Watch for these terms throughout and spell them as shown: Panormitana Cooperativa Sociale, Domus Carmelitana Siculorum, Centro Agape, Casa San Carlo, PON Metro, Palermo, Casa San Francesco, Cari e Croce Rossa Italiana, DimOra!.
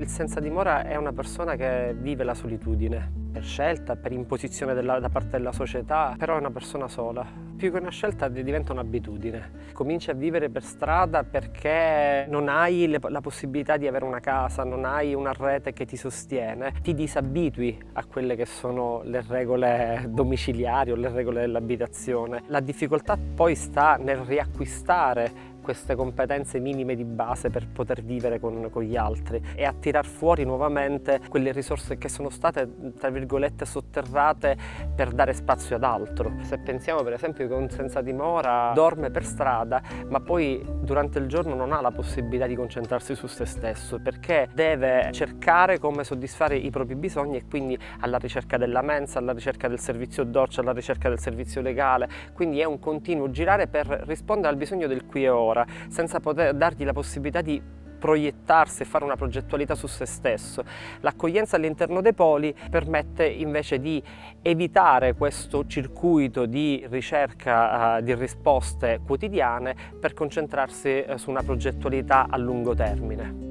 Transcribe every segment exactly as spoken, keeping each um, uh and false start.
Il senza dimora è una persona che vive la solitudine, per scelta, per imposizione della, da parte della società, però è una persona sola. Più che una scelta diventa un'abitudine. Cominci a vivere per strada perché non hai le, la possibilità di avere una casa, non hai una rete che ti sostiene. Ti disabitui a quelle che sono le regole domiciliari o le regole dell'abitazione. La difficoltà poi sta nel riacquistare queste competenze minime di base per poter vivere con, con gli altri e a tirar fuori nuovamente quelle risorse che sono state, tra virgolette, sotterrate per dare spazio ad altro. Se pensiamo per esempio che un senza dimora dorme per strada ma poi durante il giorno non ha la possibilità di concentrarsi su se stesso perché deve cercare come soddisfare i propri bisogni e quindi alla ricerca della mensa, alla ricerca del servizio doccia, alla ricerca del servizio legale, quindi è un continuo girare per rispondere al bisogno del qui e ora, senza poter dargli la possibilità di proiettarsi e fare una progettualità su se stesso. L'accoglienza all'interno dei poli permette invece di evitare questo circuito di ricerca eh, di risposte quotidiane per concentrarsi eh, su una progettualità a lungo termine.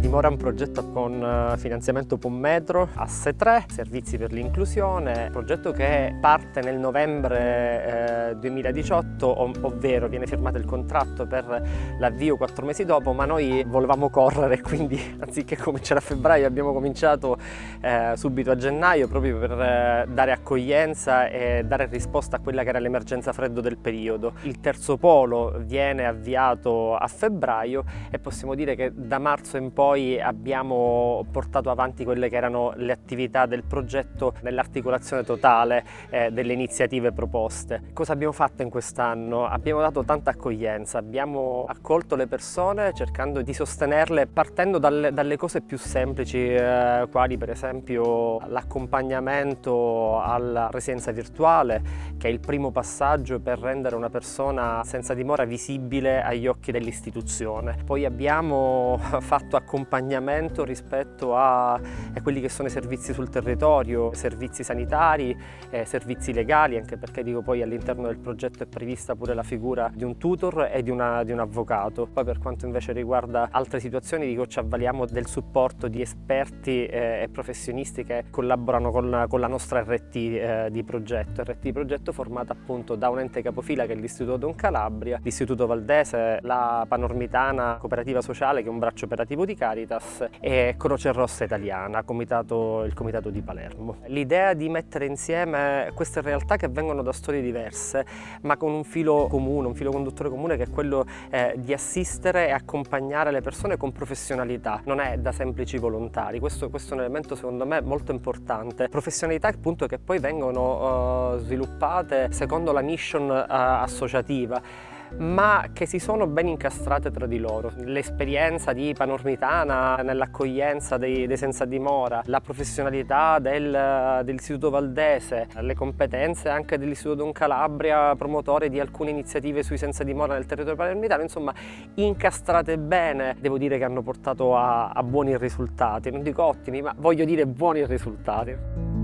Dimora è un progetto con finanziamento PON Metro, asse tre, servizi per l'inclusione, progetto che parte nel novembre eh, duemiladiciotto, ov ovvero viene firmato il contratto per l'avvio quattro mesi dopo, ma noi volevamo correre, quindi anziché cominciare a febbraio abbiamo cominciato eh, subito a gennaio proprio per eh, dare accoglienza e dare risposta a quella che era l'emergenza freddo del periodo. Il terzo polo viene avviato a febbraio e possiamo dire che da marzo in poi Poi abbiamo portato avanti quelle che erano le attività del progetto nell'articolazione totale eh, delle iniziative proposte. Cosa abbiamo fatto in quest'anno? Abbiamo dato tanta accoglienza, abbiamo accolto le persone cercando di sostenerle partendo dalle, dalle cose più semplici eh, quali per esempio l'accompagnamento alla residenza virtuale, che è il primo passaggio per rendere una persona senza dimora visibile agli occhi dell'istituzione. Poi abbiamo fatto accompagnamento accompagnamento rispetto a, a quelli che sono i servizi sul territorio, servizi sanitari, eh, servizi legali, anche perché dico poi all'interno del progetto è prevista pure la figura di un tutor e di, una, di un avvocato. Poi per quanto invece riguarda altre situazioni dico, ci avvaliamo del supporto di esperti eh, e professionisti che collaborano con la, con la nostra erre ti eh, di progetto, erre ti di progetto formata appunto da un ente capofila che è l'Istituto Don Calabria, l'Istituto Valdese, la Panormitana Cooperativa Sociale che è un braccio operativo di Cari e Croce Rossa Italiana, comitato, il comitato di Palermo. L'idea di mettere insieme queste realtà che vengono da storie diverse ma con un filo comune, un filo conduttore comune che è quello eh, di assistere e accompagnare le persone con professionalità, non è da semplici volontari, questo, questo è un elemento secondo me molto importante, professionalità appunto che poi vengono eh, sviluppate secondo la mission eh, associativa, ma che si sono ben incastrate tra di loro. L'esperienza di Panormitana nell'accoglienza dei, dei senza dimora, la professionalità del, dell'Istituto Valdese, le competenze anche dell'Istituto Don Calabria, promotore di alcune iniziative sui senza dimora nel territorio palermitano, insomma incastrate bene, devo dire che hanno portato a, a buoni risultati, non dico ottimi, ma voglio dire buoni risultati.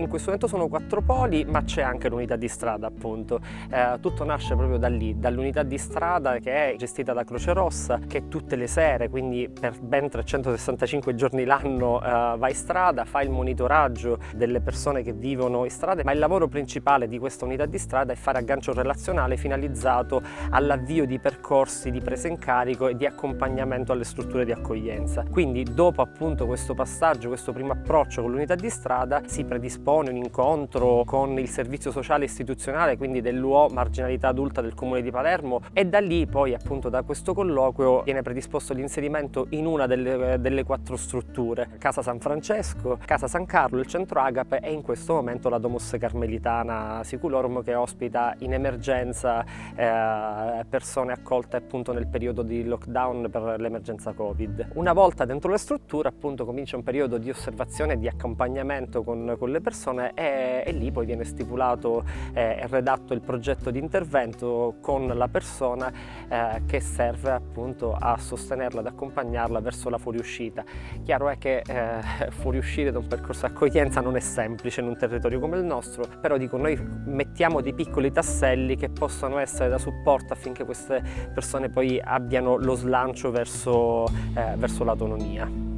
In questo momento sono quattro poli, ma c'è anche l'unità di strada appunto. Eh, tutto nasce proprio da lì, dall'unità di strada che è gestita da Croce Rossa, che tutte le sere, quindi per ben trecentosessantacinque giorni l'anno, eh, va in strada, fa il monitoraggio delle persone che vivono in strada, ma il lavoro principale di questa unità di strada è fare aggancio relazionale finalizzato all'avvio di percorsi di presa in carico e di accompagnamento alle strutture di accoglienza. Quindi dopo appunto questo passaggio, questo primo approccio con l'unità di strada, si predispone un incontro con il servizio sociale istituzionale, quindi dell'u o marginalità adulta del comune di Palermo, e da lì poi appunto da questo colloquio viene predisposto l'inserimento in una delle, delle quattro strutture, Casa San Francesco, Casa San Carlo, il Centro Agape e in questo momento la Domus Carmelitana Siculorum che ospita in emergenza eh, persone accolte appunto nel periodo di lockdown per l'emergenza Covid. Una volta dentro le strutture appunto comincia un periodo di osservazione e di accompagnamento con, con le persone persone e, e lì poi viene stipulato eh, e redatto il progetto di intervento con la persona eh, che serve appunto a sostenerla, ad accompagnarla verso la fuoriuscita. Chiaro è che eh, fuoriuscire da un percorso di accoglienza non è semplice in un territorio come il nostro, però dico, noi mettiamo dei piccoli tasselli che possano essere da supporto affinché queste persone poi abbiano lo slancio verso, eh, verso l'autonomia.